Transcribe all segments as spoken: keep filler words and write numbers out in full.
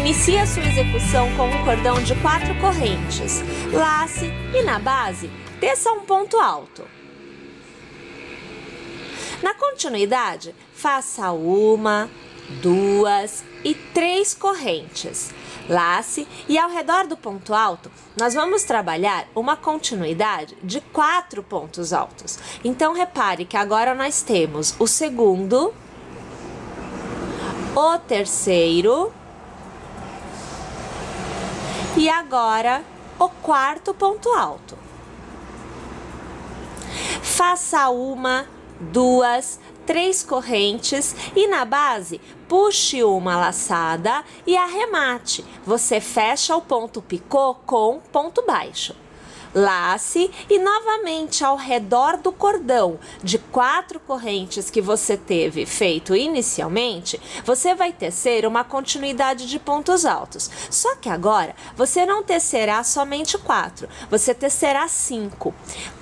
Inicie a sua execução com um cordão de quatro correntes, lace e na base, teça um ponto alto. Na continuidade, faça uma, duas e três correntes, lace e ao redor do ponto alto, nós vamos trabalhar uma continuidade de quatro pontos altos. Então, repare que agora nós temos o segundo, o terceiro e agora o quarto ponto alto. Faça uma, duas, três correntes e na base puxe uma laçada e arremate. Você fecha o ponto picô com ponto baixo. Lace e novamente ao redor do cordão de quatro correntes que você teve feito inicialmente, você vai tecer uma continuidade de pontos altos. Só que agora você não tecerá somente quatro, você tecerá cinco.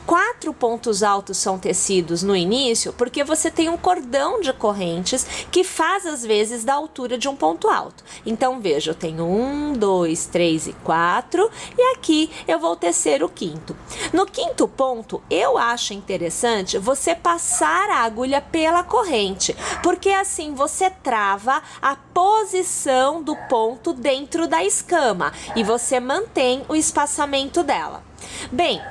Quatro pontos altos são tecidos no início porque você tem um cordão de correntes que faz às vezes da altura de um ponto alto. Então veja, eu tenho um, dois, três e quatro e aqui eu vou tecer o quinto. No quinto ponto eu acho interessante você passar a agulha pela corrente, porque assim você trava a posição do ponto dentro da escama e você mantém o espaçamento dela. Bem,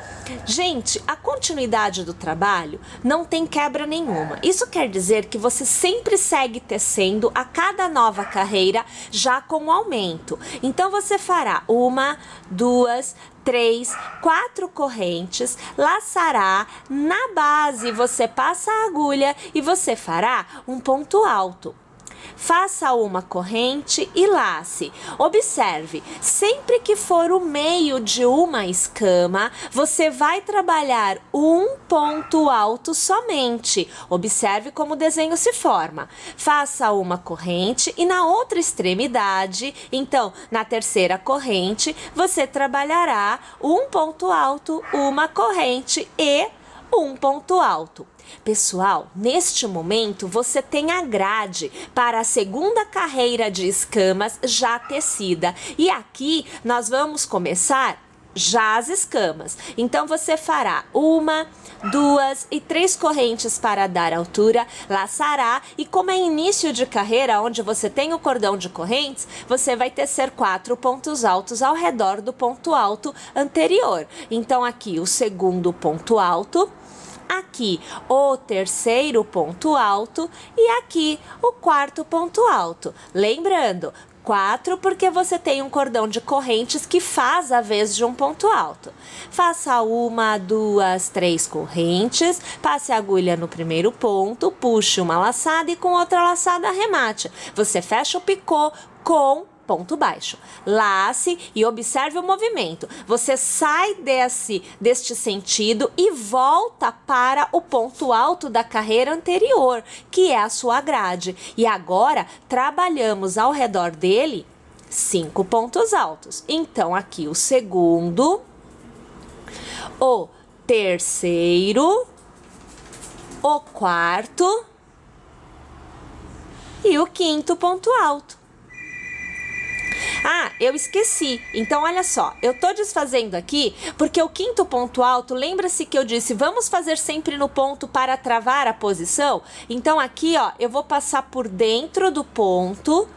gente, a continuidade do trabalho não tem quebra nenhuma. Isso quer dizer que você sempre segue tecendo a cada nova carreira já com um aumento. Então você fará uma, duas, três, quatro correntes, laçará, na base você passa a agulha e você fará um ponto alto. Faça uma corrente e lace. Observe, sempre que for o meio de uma escama, você vai trabalhar um ponto alto somente. Observe como o desenho se forma. Faça uma corrente e na outra extremidade, então, na terceira corrente, você trabalhará um ponto alto, uma corrente e um ponto alto. Pessoal, neste momento você tem a grade para a segunda carreira de escamas já tecida. E aqui nós vamos começar já as escamas. Então você fará uma, duas e três correntes para dar altura, laçará e como é início de carreira onde você tem o cordão de correntes, você vai tecer quatro pontos altos ao redor do ponto alto anterior. Então aqui o segundo ponto alto, aqui o terceiro ponto alto e aqui o quarto ponto alto. Lembrando, quatro porque você tem um cordão de correntes que faz a vez de um ponto alto. Faça uma, duas, três correntes, passe a agulha no primeiro ponto, puxe uma laçada e com outra laçada arremate. Você fecha o picô com ponto baixo, lace e observe o movimento, você sai desse, deste sentido e volta para o ponto alto da carreira anterior, que é a sua grade, e agora trabalhamos ao redor dele cinco pontos altos, então aqui o segundo, o terceiro, o quarto e o quinto ponto alto. Ah, eu esqueci. Então, olha só, eu tô desfazendo aqui porque o quinto ponto alto, lembra-se que eu disse, vamos fazer sempre no ponto para travar a posição? Então, aqui, ó, eu vou passar por dentro do ponto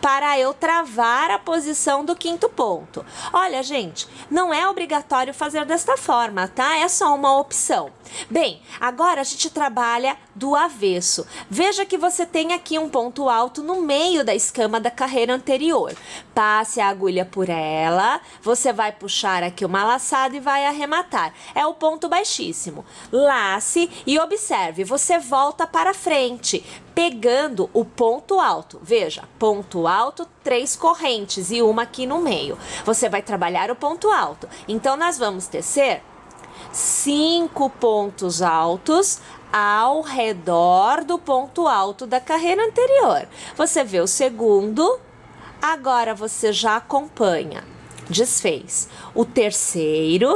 para eu travar a posição do quinto ponto. Olha, gente, não é obrigatório fazer desta forma, tá? É só uma opção. Bem, agora a gente trabalha do avesso. Veja que você tem aqui um ponto alto no meio da escama da carreira anterior. Passe a agulha por ela, você vai puxar aqui uma laçada e vai arrematar. É o ponto baixíssimo. Lace e observe, você volta para frente, pegando o ponto alto. Veja, ponto alto, três correntes e uma aqui no meio. Você vai trabalhar o ponto alto. Então, nós vamos tecer cinco pontos altos ao redor do ponto alto da carreira anterior. Você vê o segundo, agora você já acompanha. Desfez. O terceiro,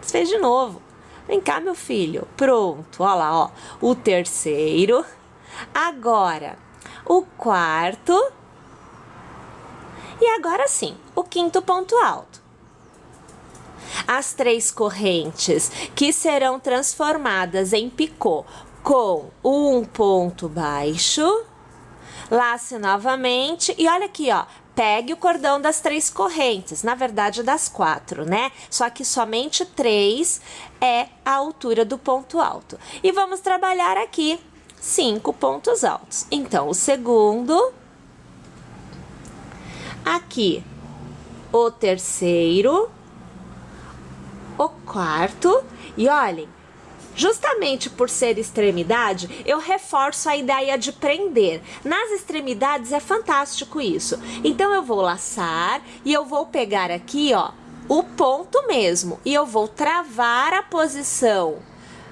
desfez de novo. Vem cá, meu filho. Pronto, olha lá, ó. O terceiro... Agora, o quarto E agora sim, o quinto ponto alto. As três correntes que serão transformadas em picô com um ponto baixo, lace novamente e olha aqui, ó, pegue o cordão das três correntes, na verdade das quatro, né? Só que somente três é a altura do ponto alto. E vamos trabalhar aqui cinco pontos altos. Então, o segundo, aqui o terceiro, o quarto, e olhem, justamente por ser extremidade, eu reforço a ideia de prender. Nas extremidades é fantástico isso. Então, eu vou laçar e eu vou pegar aqui, ó, o ponto mesmo. E eu vou travar a posição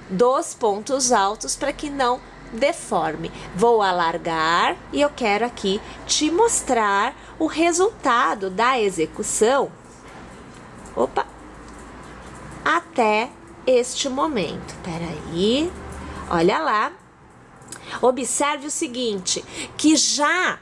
dos pontos altos para que não deforme. Vou alargar e eu quero aqui te mostrar o resultado da execução. Opa! Até este momento. Peraí, olha lá. Observe o seguinte, que já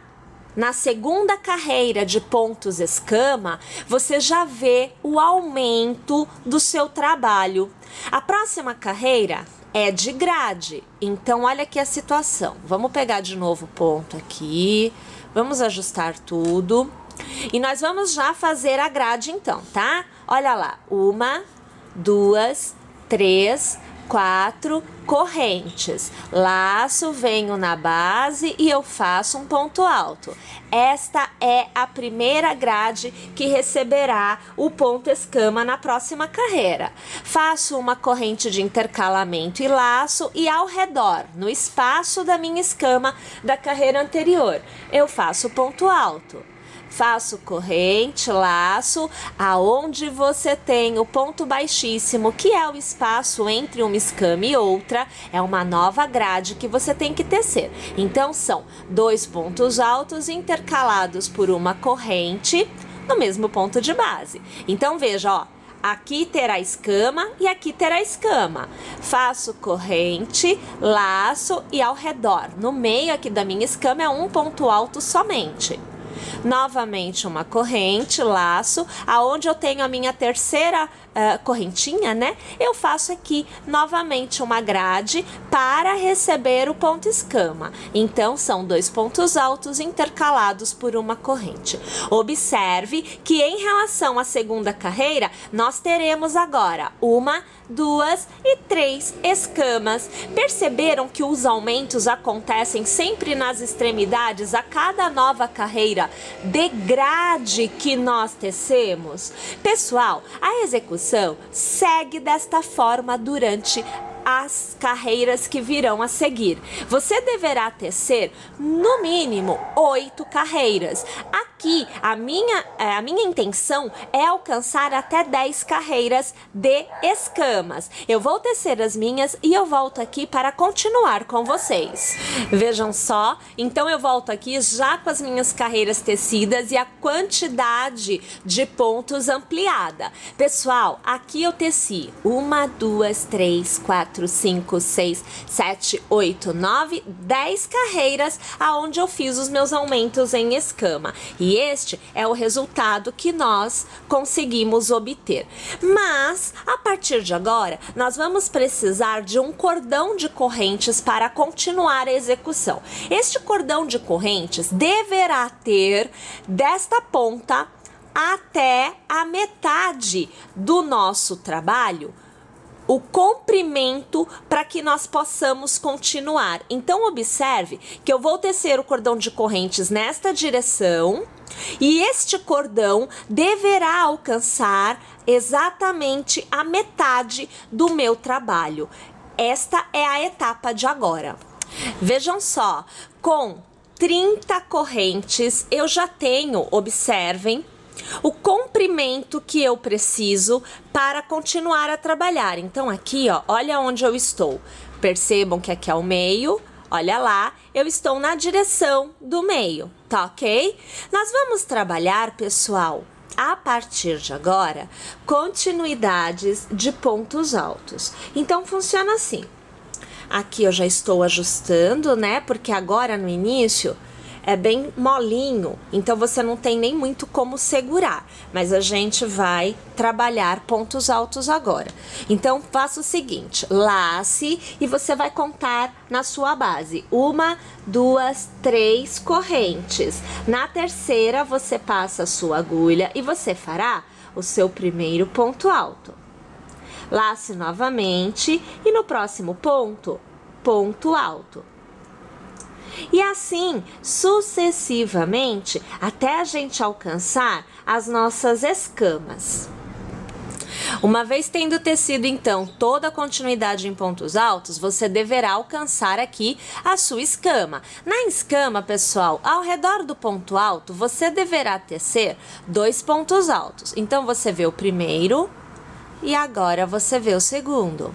na segunda carreira de pontos escama, você já vê o aumento do seu trabalho. A próxima carreira é de grade, então olha aqui a situação. Vamos pegar de novo o ponto aqui, vamos ajustar tudo. E nós vamos já fazer a grade então, tá? Olha lá, uma, duas, três, quatro correntes, laço, venho na base e eu faço um ponto alto. Esta é a primeira grade que receberá o ponto escama na próxima carreira. Faço uma corrente de intercalamento e laço e ao redor, no espaço da minha escama da carreira anterior, eu faço ponto alto. Faço corrente, laço, aonde você tem o ponto baixíssimo, que é o espaço entre uma escama e outra, é uma nova grade que você tem que tecer. Então, são dois pontos altos intercalados por uma corrente no mesmo ponto de base. Então, veja, ó, aqui terá escama e aqui terá escama. Faço corrente, laço e ao redor, no meio aqui da minha escama é um ponto alto somente. Novamente uma corrente, laço, aonde eu tenho a minha terceira uh, correntinha, né? Eu faço aqui novamente uma grade para receber o ponto escama. Então, são dois pontos altos intercalados por uma corrente. Observe que em relação à segunda carreira, nós teremos agora uma, duas e três escamas. Perceberam que os aumentos acontecem sempre nas extremidades a cada nova carreira de grade que nós tecemos? Pessoal, a execução segue desta forma durante as carreiras que virão a seguir. Você deverá tecer no mínimo oito carreiras. Aqui a minha, a minha intenção é alcançar até dez carreiras de escamas. Eu vou tecer as minhas e eu volto aqui para continuar com vocês. Vejam só, então eu volto aqui já com as minhas carreiras tecidas e a quantidade de pontos ampliada. Pessoal, aqui eu teci uma, duas, três, quatro, quatro, cinco, seis, sete, oito, nove, dez carreiras aonde eu fiz os meus aumentos em escama. E este é o resultado que nós conseguimos obter. Mas, a partir de agora, nós vamos precisar de um cordão de correntes para continuar a execução. Este cordão de correntes deverá ter desta ponta até a metade do nosso trabalho o comprimento para que nós possamos continuar. Então, observe que eu vou tecer o cordão de correntes nesta direção e este cordão deverá alcançar exatamente a metade do meu trabalho. Esta é a etapa de agora. Vejam só, com trinta correntes eu já tenho, observem, o comprimento que eu preciso para continuar a trabalhar. Então, aqui, ó, olha onde eu estou. Percebam que aqui é o meio, olha lá, eu estou na direção do meio, tá ok? Nós vamos trabalhar, pessoal, a partir de agora, continuidades de pontos altos. Então, funciona assim. Aqui eu já estou ajustando, né? Porque agora, no início, é bem molinho, então você não tem nem muito como segurar, mas a gente vai trabalhar pontos altos agora. Então, faça o seguinte, lace e você vai contar na sua base, uma, duas, três correntes. Na terceira, você passa a sua agulha e você fará o seu primeiro ponto alto. Lace novamente e no próximo ponto, ponto alto. E assim, sucessivamente, até a gente alcançar as nossas escamas. Uma vez tendo tecido, então, toda a continuidade em pontos altos, você deverá alcançar aqui a sua escama. Na escama, pessoal, ao redor do ponto alto, você deverá tecer dois pontos altos. Então, você vê o primeiro e agora você vê o segundo.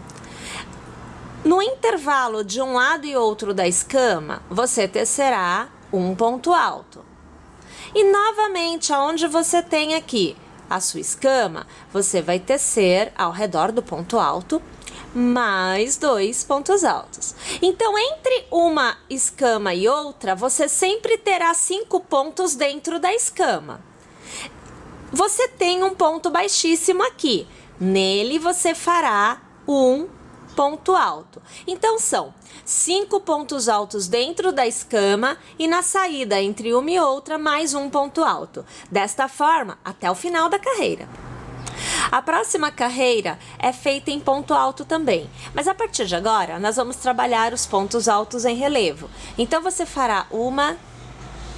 No intervalo de um lado e outro da escama, você tecerá um ponto alto. E novamente, aonde você tem aqui a sua escama, você vai tecer ao redor do ponto alto mais dois pontos altos. Então, entre uma escama e outra, você sempre terá cinco pontos dentro da escama. Você tem um ponto baixíssimo aqui. Nele, você fará um ponto alto. Então, são cinco pontos altos dentro da escama e na saída entre uma e outra, mais um ponto alto. Desta forma, até o final da carreira. A próxima carreira é feita em ponto alto também, mas a partir de agora, nós vamos trabalhar os pontos altos em relevo. Então, você fará uma,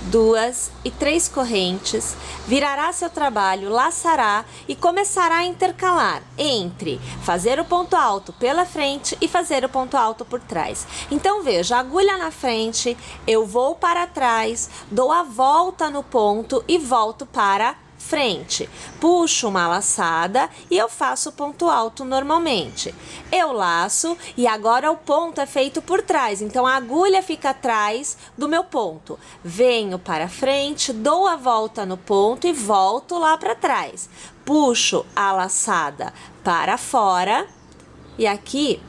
duas e três correntes, virará seu trabalho, laçará e começará a intercalar entre fazer o ponto alto pela frente e fazer o ponto alto por trás. Então, veja, agulha na frente, eu vou para trás, dou a volta no ponto e volto para frente. Puxo uma laçada e eu faço o ponto alto normalmente. Eu laço e agora o ponto é feito por trás, então a agulha fica atrás do meu ponto. Venho para frente, dou a volta no ponto e volto lá para trás. Puxo a laçada para fora e aqui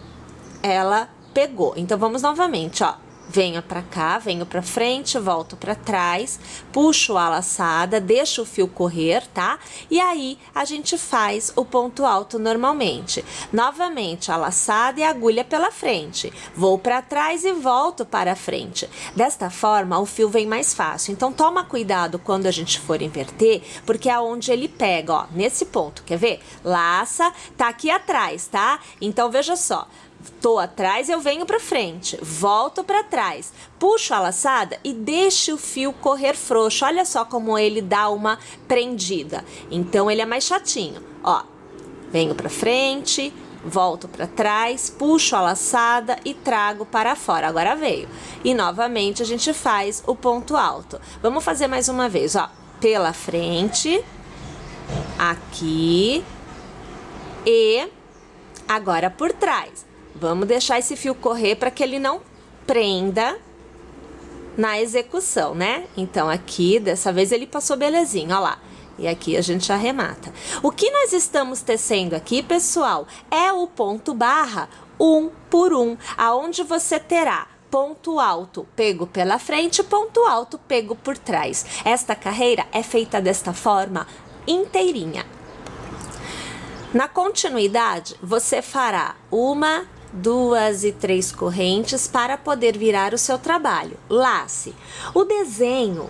ela pegou. Então, vamos novamente, ó. Venho para cá, venho para frente, volto para trás, puxo a laçada, deixo o fio correr, tá? E aí, a gente faz o ponto alto normalmente. Novamente, a laçada e a agulha pela frente. Vou para trás e volto para frente. Desta forma, o fio vem mais fácil. Então, toma cuidado quando a gente for inverter, porque é onde ele pega, ó, nesse ponto, quer ver? Laça, tá aqui atrás, tá? Então, veja só. Tô atrás, eu venho para frente, volto para trás, puxo a laçada e deixo o fio correr frouxo. Olha só como ele dá uma prendida. Então, ele é mais chatinho. Ó, venho para frente, volto para trás, puxo a laçada e trago para fora. Agora veio. E novamente a gente faz o ponto alto. Vamos fazer mais uma vez, ó. Pela frente, aqui e agora por trás. Vamos deixar esse fio correr para que ele não prenda na execução, né? Então, aqui, dessa vez, ele passou belezinho, ó lá. E aqui a gente arremata. O que nós estamos tecendo aqui, pessoal, é o ponto barra um por um, aonde você terá ponto alto pego pela frente, ponto alto pego por trás. Esta carreira é feita desta forma inteirinha. Na continuidade, você fará uma, duas e três correntes para poder virar o seu trabalho. Lace. O desenho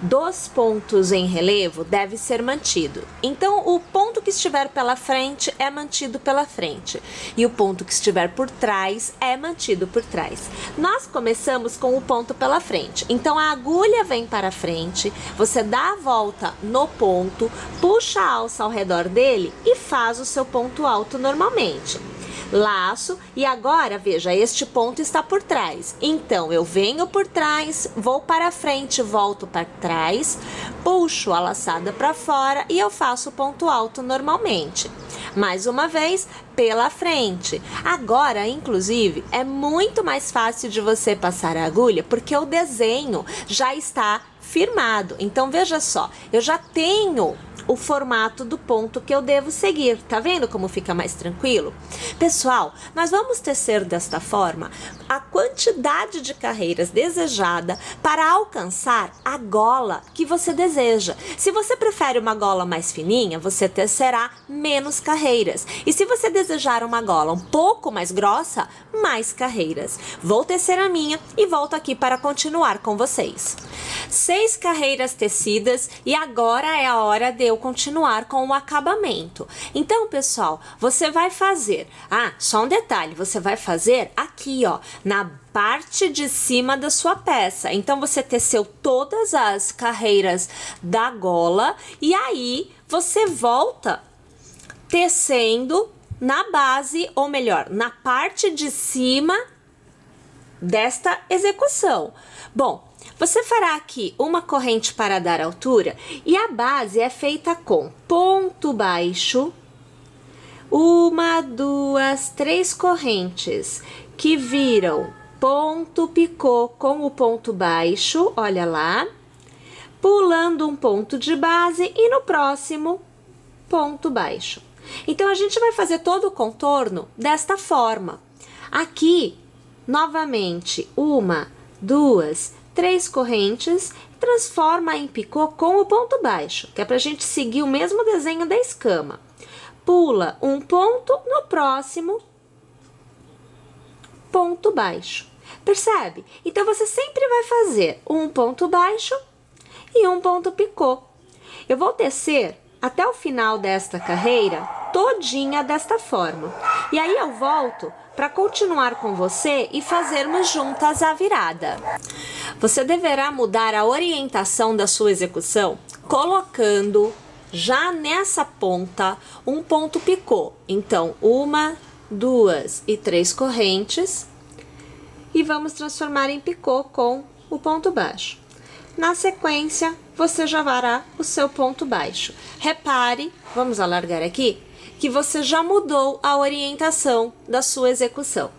dos pontos em relevo deve ser mantido. Então, o ponto que estiver pela frente é mantido pela frente. E o ponto que estiver por trás é mantido por trás. Nós começamos com o ponto pela frente. Então, a agulha vem para frente, você dá a volta no ponto, puxa a alça ao redor dele e faz o seu ponto alto normalmente. Laço e agora, veja, este ponto está por trás. Então, eu venho por trás, vou para frente, volto para trás, puxo a laçada para fora e eu faço ponto alto normalmente. Mais uma vez, pela frente. Agora, inclusive, é muito mais fácil de você passar a agulha, porque o desenho já está firmado. Então, veja só, eu já tenho o formato do ponto que eu devo seguir. Tá vendo como fica mais tranquilo? Pessoal, nós vamos tecer desta forma a quantidade de carreiras desejada para alcançar a gola que você deseja. Se você prefere uma gola mais fininha, você tecerá menos carreiras. E se você desejar uma gola um pouco mais grossa, mais carreiras. Vou tecer a minha e volto aqui para continuar com vocês. Seis carreiras tecidas e agora é a hora de eu continuar com o acabamento. Então, pessoal, você vai fazer... Ah, só um detalhe, você vai fazer aqui, ó, na parte de cima da sua peça. Então, você teceu todas as carreiras da gola e aí você volta tecendo na base, ou melhor, na parte de cima desta execução. Bom, você fará aqui uma corrente para dar altura e a base é feita com ponto baixo, uma, duas, três correntes que viram ponto picô com o ponto baixo, olha lá, pulando um ponto de base e no próximo ponto baixo. Então, a gente vai fazer todo o contorno desta forma. Aqui, novamente, uma, duas, três correntes, transforma em picô com o ponto baixo, que é pra gente seguir o mesmo desenho da escama. Pula um ponto no próximo ponto baixo. Percebe? Então, você sempre vai fazer um ponto baixo e um ponto picô. Eu vou tecer até o final desta carreira, todinha desta forma. E aí eu volto para continuar com você e fazermos juntas a virada. Você deverá mudar a orientação da sua execução, colocando já nessa ponta um ponto picô. Então, uma, duas e três correntes e vamos transformar em picô com o ponto baixo. Na sequência, você já fará o seu ponto baixo. Repare, vamos alargar aqui, que você já mudou a orientação da sua execução.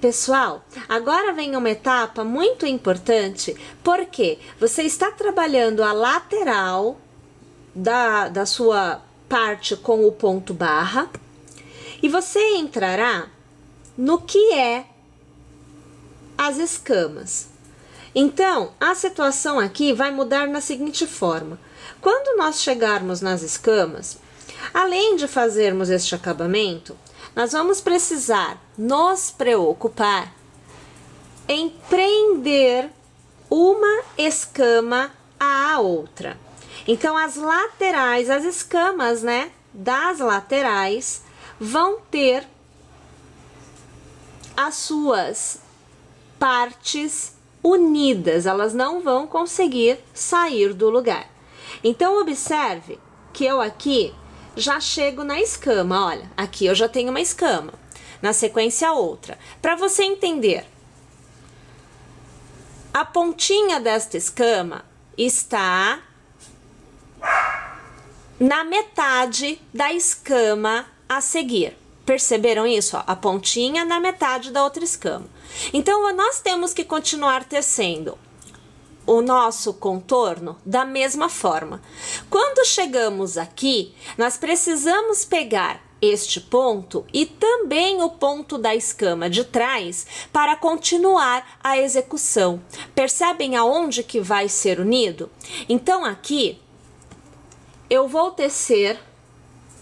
Pessoal, agora vem uma etapa muito importante, porque você está trabalhando a lateral da, da sua parte com o ponto barra, e você entrará no que é as escamas. Então, a situação aqui vai mudar na seguinte forma. Quando nós chegarmos nas escamas, além de fazermos este acabamento, nós vamos precisar nos preocupar em prender uma escama à outra. Então, as laterais, as escamas, né, das laterais vão ter as suas partes unidas, elas não vão conseguir sair do lugar. Então, observe que eu aqui já chego na escama, olha, aqui eu já tenho uma escama, na sequência outra. Para você entender, a pontinha desta escama está na metade da escama a seguir. Perceberam isso? Ó, a pontinha na metade da outra escama. Então, nós temos que continuar tecendo o nosso contorno da mesma forma. Quando chegamos aqui, nós precisamos pegar este ponto e também o ponto da escama de trás para continuar a execução. Percebem aonde que vai ser unido? Então, aqui, eu vou tecer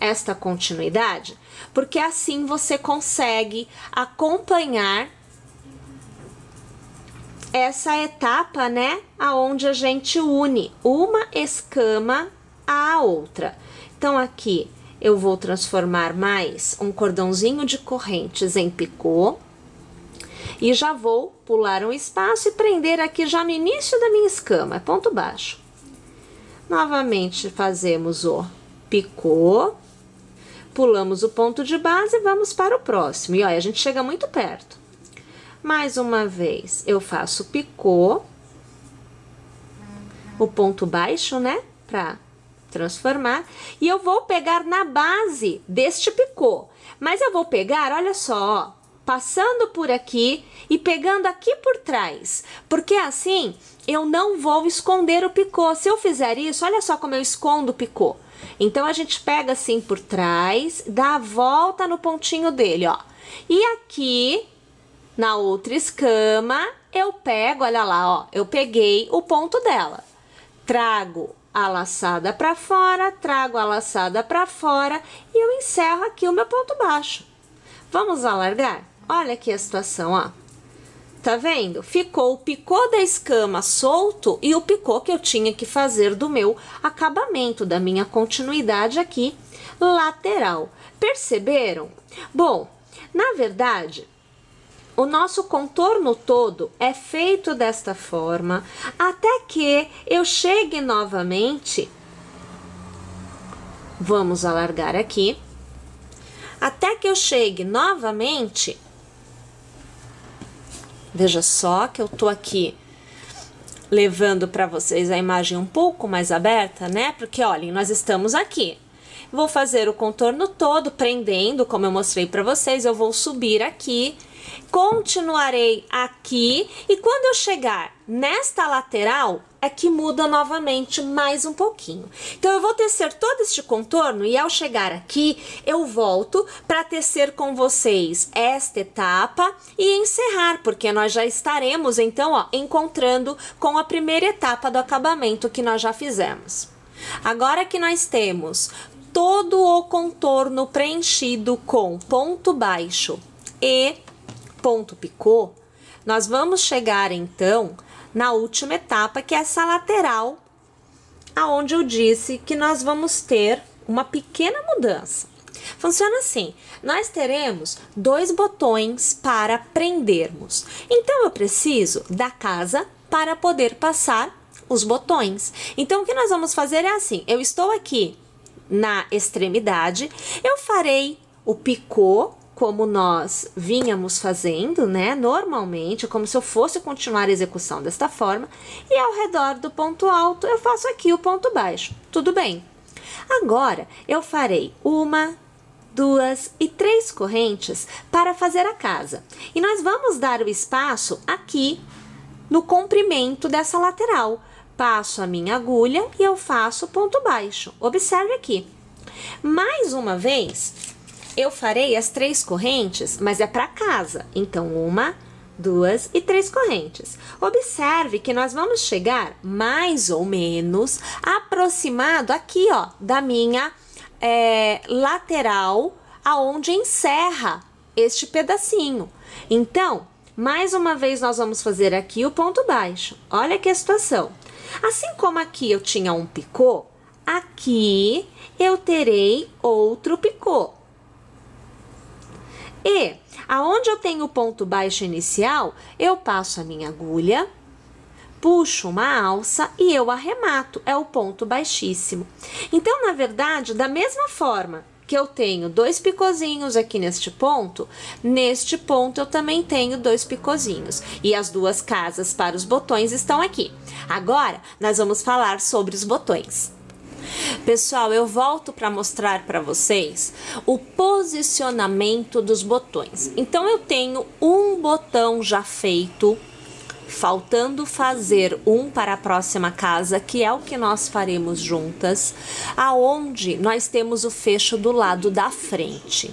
esta continuidade, porque assim você consegue acompanhar essa etapa, né, aonde a gente une uma escama à outra. Então, aqui eu vou transformar mais um cordãozinho de correntes em picô e já vou pular um espaço e prender aqui já no início da minha escama, é ponto baixo. Novamente fazemos o picô, pulamos o ponto de base e vamos para o próximo. E olha, a gente chega muito perto. Mais uma vez, eu faço picô, o ponto baixo, né, para transformar. E eu vou pegar na base deste picô, mas eu vou pegar, olha só, ó, passando por aqui e pegando aqui por trás, porque assim eu não vou esconder o picô. Se eu fizer isso, olha só como eu escondo o picô. Então, a gente pega assim por trás, dá a volta no pontinho dele, ó. E aqui, na outra escama, eu pego, olha lá, ó, eu peguei o ponto dela. Trago a laçada pra fora, trago a laçada pra fora e eu encerro aqui o meu ponto baixo. Vamos alargar? Olha aqui a situação, ó. Tá vendo? Ficou o picô da escama solto e o picô que eu tinha que fazer do meu acabamento, da minha continuidade aqui lateral. Perceberam? Bom, na verdade, o nosso contorno todo é feito desta forma, até que eu chegue novamente. Vamos alargar aqui. Até que eu chegue novamente. Veja só que eu tô aqui levando para vocês a imagem um pouco mais aberta, né? Porque, olhem, nós estamos aqui. Vou fazer o contorno todo prendendo, como eu mostrei para vocês. Eu vou subir aqui, continuarei aqui e quando eu chegar nesta lateral, é que muda novamente mais um pouquinho. Então, eu vou tecer todo este contorno e ao chegar aqui, eu volto para tecer com vocês esta etapa e encerrar, porque nós já estaremos, então, ó, encontrando com a primeira etapa do acabamento que nós já fizemos. Agora que nós temos todo o contorno preenchido com ponto baixo e ponto picô, nós vamos chegar, então, na última etapa, que é essa lateral, aonde eu disse que nós vamos ter uma pequena mudança. Funciona assim, nós teremos dois botões para prendermos. Então, eu preciso da casa para poder passar os botões. Então, o que nós vamos fazer é assim, eu estou aqui na extremidade, eu farei o picô, como nós vínhamos fazendo, né, normalmente, como se eu fosse continuar a execução desta forma, e ao redor do ponto alto, eu faço aqui o ponto baixo, tudo bem. Agora, eu farei uma, duas e três correntes para fazer a casa, e nós vamos dar o espaço aqui no comprimento dessa lateral. Passo a minha agulha e eu faço ponto baixo, observe aqui. Mais uma vez, eu farei as três correntes, mas é para casa. Então, uma, duas e três correntes. Observe que nós vamos chegar mais ou menos aproximado aqui, ó, da minha é, lateral, aonde encerra este pedacinho. Então, mais uma vez, nós vamos fazer aqui o ponto baixo. Olha que a situação. Assim como aqui eu tinha um picô, aqui eu terei outro picô. E aonde eu tenho o ponto baixo inicial, eu passo a minha agulha, puxo uma alça e eu arremato, é o ponto baixíssimo. Então, na verdade, da mesma forma que eu tenho dois picôzinhos aqui neste ponto, neste ponto eu também tenho dois picôzinhos. E as duas casas para os botões estão aqui. Agora, nós vamos falar sobre os botões. Pessoal, eu volto para mostrar para vocês o posicionamento dos botões. Então, eu tenho um botão já feito, faltando fazer um para a próxima casa, que é o que nós faremos juntas, aonde nós temos o fecho do lado da frente.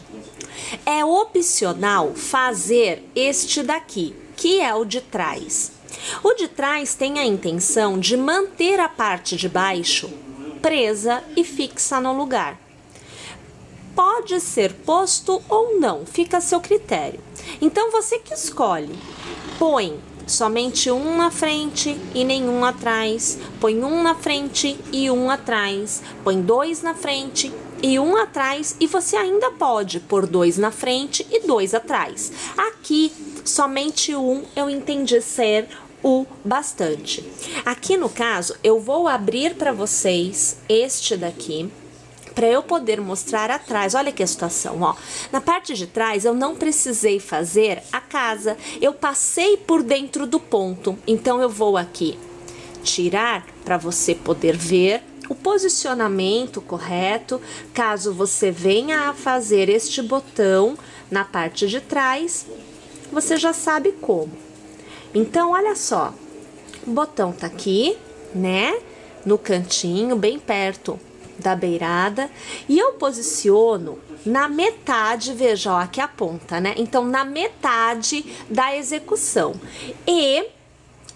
É opcional fazer este daqui, que é o de trás. O de trás tem a intenção de manter a parte de baixo presa e fixa no lugar. Pode ser posto ou não, fica a seu critério. Então, você que escolhe, põe somente um na frente e nenhum atrás, põe um na frente e um atrás, põe dois na frente e um atrás, e você ainda pode pôr dois na frente e dois atrás. Aqui, somente um eu entendi ser o bastante. Aqui no caso, eu vou abrir para vocês este daqui, para eu poder mostrar atrás. Olha que a situação, ó. Na parte de trás, eu não precisei fazer a casa, eu passei por dentro do ponto. Então, eu vou aqui tirar para você poder ver o posicionamento correto, caso você venha a fazer este botão na parte de trás, você já sabe como. Então, olha só, o botão tá aqui, né? No cantinho, bem perto da beirada, e eu posiciono na metade, veja, ó, aqui a ponta, né? Então, na metade da execução. E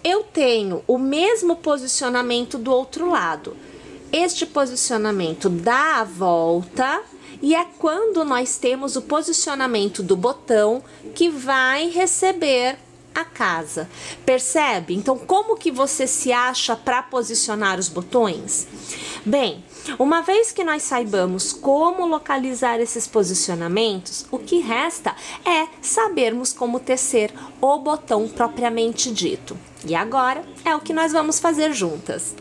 eu tenho o mesmo posicionamento do outro lado. Este posicionamento dá a volta, e é quando nós temos o posicionamento do botão que vai receber a casa. Percebe? Então, como que você se acha para posicionar os botões? Bem, uma vez que nós saibamos como localizar esses posicionamentos, o que resta é sabermos como tecer o botão propriamente dito. E agora é o que nós vamos fazer juntas.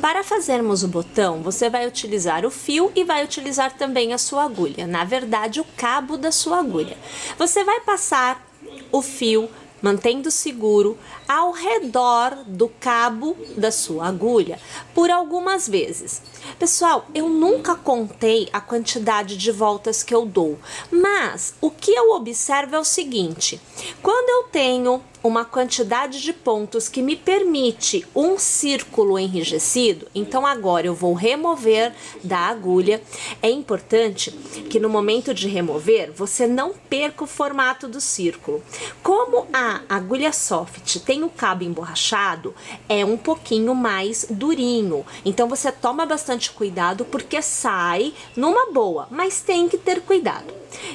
Para fazermos o botão, você vai utilizar o fio e vai utilizar também a sua agulha, na verdade, o cabo da sua agulha. Você vai passar o fio, mantendo seguro, ao redor do cabo da sua agulha por algumas vezes. Pessoal, eu nunca contei a quantidade de voltas que eu dou, mas o que eu observo é o seguinte: quando eu tenho uma quantidade de pontos que me permite um círculo enrijecido, então agora eu vou remover da agulha. É importante que no momento de remover, você não perca o formato do círculo. Como a agulha Soft tem o cabo emborrachado, é um pouquinho mais durinho, então você toma bastante cuidado porque sai numa boa, mas tem que ter cuidado.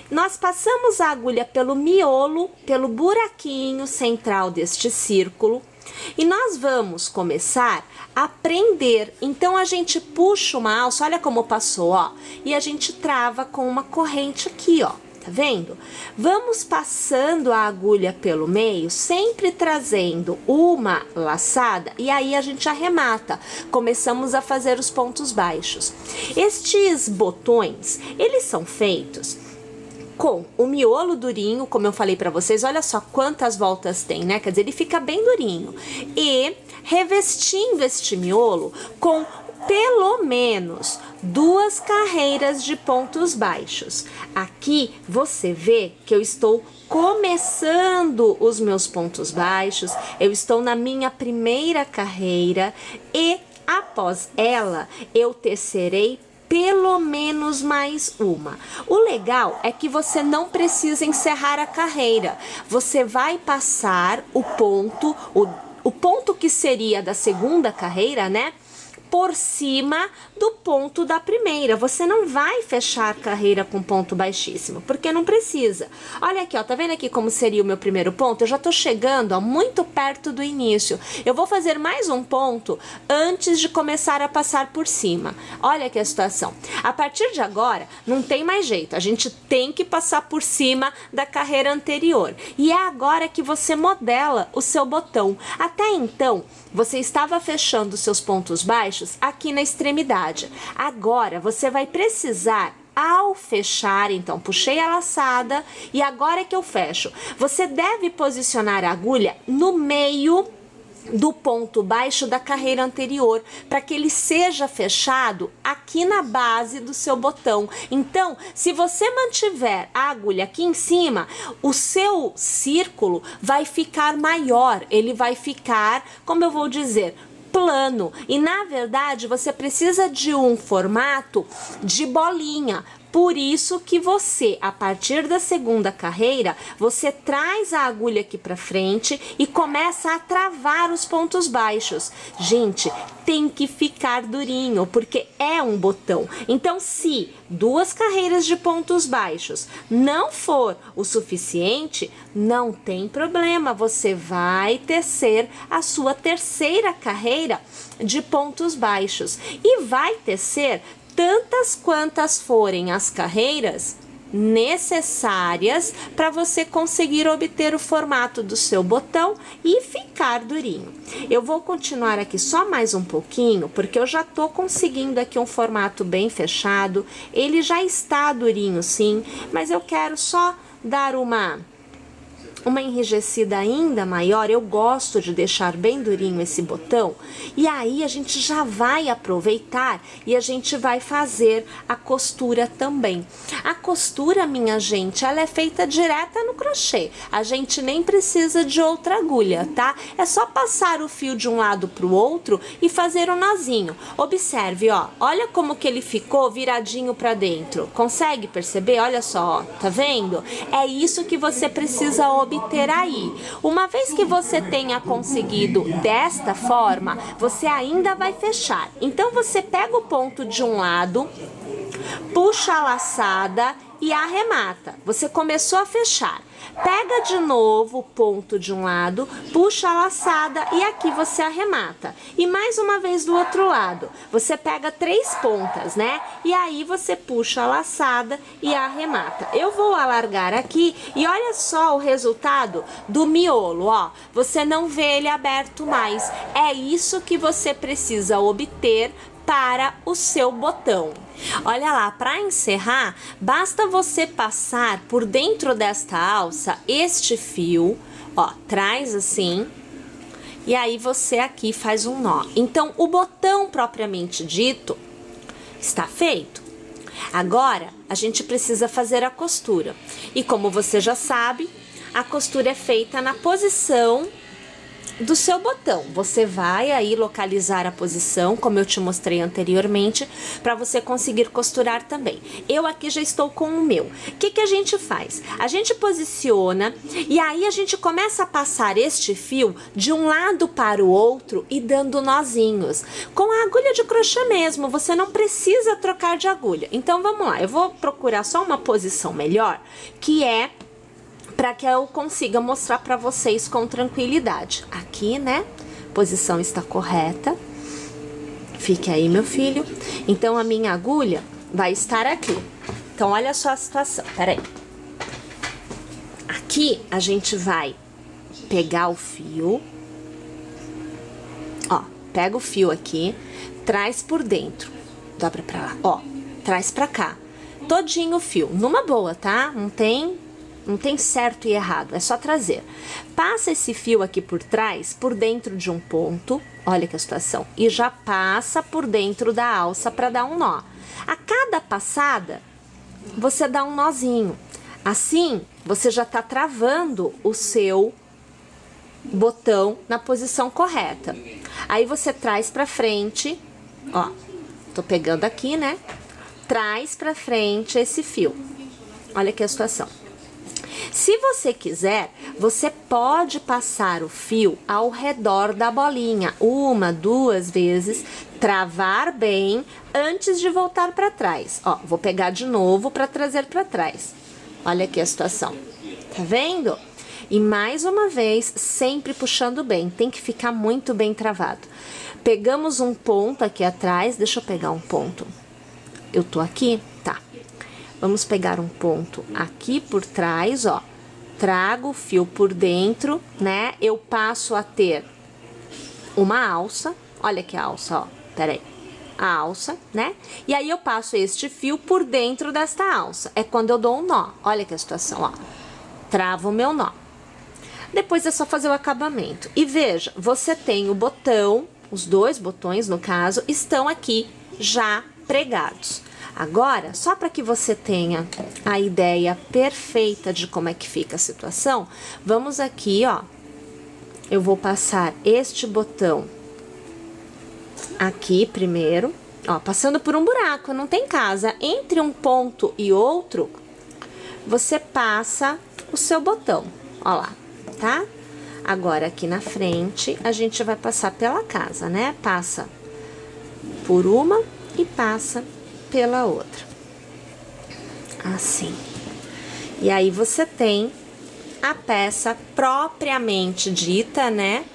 Nós passamos a agulha pelo miolo, pelo buraquinho central deste círculo, e nós vamos começar a prender. Então, a gente puxa uma alça, olha como passou, ó, e a gente trava com uma corrente aqui, ó, tá vendo? Vamos passando a agulha pelo meio, sempre trazendo uma laçada, e aí a gente arremata. Começamos a fazer os pontos baixos. Estes botões, eles são feitos com o miolo durinho, como eu falei para vocês, olha só quantas voltas tem, né? Quer dizer, ele fica bem durinho. E revestindo este miolo com pelo menos duas carreiras de pontos baixos. Aqui você vê que eu estou começando os meus pontos baixos, eu estou na minha primeira carreira, e após ela eu tecerei pelo menos mais uma. O legal é que você não precisa encerrar a carreira. Você vai passar o ponto, o, o ponto que seria da segunda carreira, né? Por cima do ponto da primeira. Você não vai fechar a carreira com ponto baixíssimo, porque não precisa. Olha aqui, ó, tá vendo aqui como seria o meu primeiro ponto? Eu já tô chegando, ó, muito perto do início. Eu vou fazer mais um ponto antes de começar a passar por cima. Olha aqui a situação. A partir de agora, não tem mais jeito. A gente tem que passar por cima da carreira anterior. E é agora que você modela o seu botão. Até então, você estava fechando seus pontos baixos aqui na extremidade. Agora, você vai precisar, ao fechar, então, puxei a laçada e agora é que eu fecho. Você deve posicionar a agulha no meio do ponto baixo da carreira anterior, para que ele seja fechado aqui na base do seu botão. Então, se você mantiver a agulha aqui em cima, o seu círculo vai ficar maior, ele vai ficar, como eu vou dizer, plano. E na verdade, você precisa de um formato de bolinha. Por isso que você, a partir da segunda carreira, você traz a agulha aqui para frente e começa a travar os pontos baixos. Gente, tem que ficar durinho, porque é um botão. Então, se duas carreiras de pontos baixos não for o suficiente, não tem problema. Você vai tecer a sua terceira carreira de pontos baixos e vai tecer tantas quantas forem as carreiras necessárias para você conseguir obter o formato do seu botão e ficar durinho. Eu vou continuar aqui só mais um pouquinho, porque eu já tô conseguindo aqui um formato bem fechado. Ele já está durinho, sim, mas eu quero só dar uma uma enrijecida ainda maior, eu gosto de deixar bem durinho esse botão, e aí a gente já vai aproveitar e a gente vai fazer a costura também. A costura, minha gente, ela é feita direta no crochê, a gente nem precisa de outra agulha, tá? É só passar o fio de um lado pro outro e fazer um nozinho. Observe, ó, olha como que ele ficou viradinho pra dentro, consegue perceber? Olha só, ó, tá vendo? É isso que você precisa obter aí. Uma vez que você tenha conseguido desta forma, você ainda vai fechar. Então você pega o ponto de um lado, puxa a laçada e arremata. Você começou a fechar. Pega de novo o ponto de um lado, puxa a laçada e aqui você arremata. E mais uma vez do outro lado. Você pega três pontas, né? E aí você puxa a laçada e arremata. Eu vou alargar aqui e olha só o resultado do miolo, ó. Você não vê ele aberto mais. É isso que você precisa obter para o seu botão. Olha lá, para encerrar, basta você passar por dentro desta alça este fio, ó, traz assim, e aí você aqui faz um nó. Então, o botão propriamente dito está feito. Agora, a gente precisa fazer a costura. E como você já sabe, a costura é feita na posição do seu botão. Você vai aí localizar a posição, como eu te mostrei anteriormente, para você conseguir costurar também. Eu aqui já estou com o meu. O que que a gente faz? A gente posiciona e aí a gente começa a passar este fio de um lado para o outro e dando nozinhos. Com a agulha de crochê mesmo, você não precisa trocar de agulha. Então vamos lá, eu vou procurar só uma posição melhor, que é para que eu consiga mostrar para vocês com tranquilidade. Aqui, né? Posição está correta. Fique aí, meu filho. Então, a minha agulha vai estar aqui. Então, olha só a situação. Peraí. Aqui, a gente vai pegar o fio. Ó, pega o fio aqui. Traz por dentro. Dobra pra lá. Ó, traz pra cá. Todinho o fio. Numa boa, tá? Não tem... Não tem certo e errado, é só trazer. Passa esse fio aqui por trás, por dentro de um ponto, olha que a situação, e já passa por dentro da alça para dar um nó. A cada passada, você dá um nozinho. Assim, você já tá travando o seu botão na posição correta. Aí você traz para frente, ó, tô pegando aqui, né? Traz para frente esse fio. Olha que a situação. Se você quiser, você pode passar o fio ao redor da bolinha, uma, duas vezes, travar bem antes de voltar para trás. Ó, vou pegar de novo para trazer para trás. Olha aqui a situação. Tá vendo? E mais uma vez, sempre puxando bem, tem que ficar muito bem travado. Pegamos um ponto aqui atrás, deixa eu pegar um ponto. Eu tô aqui, tá? Vamos pegar um ponto aqui por trás, ó, trago o fio por dentro, né? Eu passo a ter uma alça, olha que alça, ó, peraí, a alça, né? E aí eu passo este fio por dentro desta alça, é quando eu dou um nó, olha que a situação, ó, travo o meu nó. Depois é só fazer o acabamento. E veja, você tem o botão, os dois botões, no caso, estão aqui já pregados. Agora, só para que você tenha a ideia perfeita de como é que fica a situação, vamos aqui, ó, eu vou passar este botão aqui primeiro, ó, passando por um buraco, não tem casa, entre um ponto e outro, você passa o seu botão, ó lá, tá? Agora, aqui na frente, a gente vai passar pela casa, né? Passa por uma e passa pela outra, assim. E aí você tem a peça propriamente dita, né?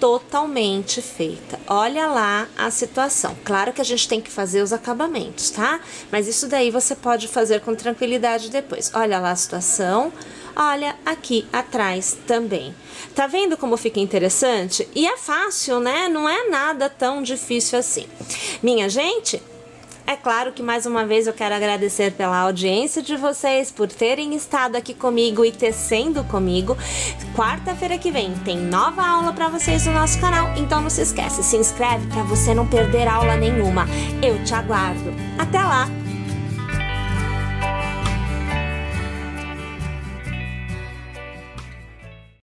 Totalmente feita. Olha lá a situação. Claro que a gente tem que fazer os acabamentos, tá? Mas isso daí você pode fazer com tranquilidade depois. Olha lá a situação. Olha aqui atrás também. Tá vendo como fica interessante? E é fácil, né? Não é nada tão difícil assim. Minha gente, É claro que mais uma vez eu quero agradecer pela audiência de vocês, por terem estado aqui comigo e tecendo comigo. Quarta-feira que vem tem nova aula pra vocês no nosso canal, então não se esquece, se inscreve pra você não perder aula nenhuma. Eu te aguardo. Até lá!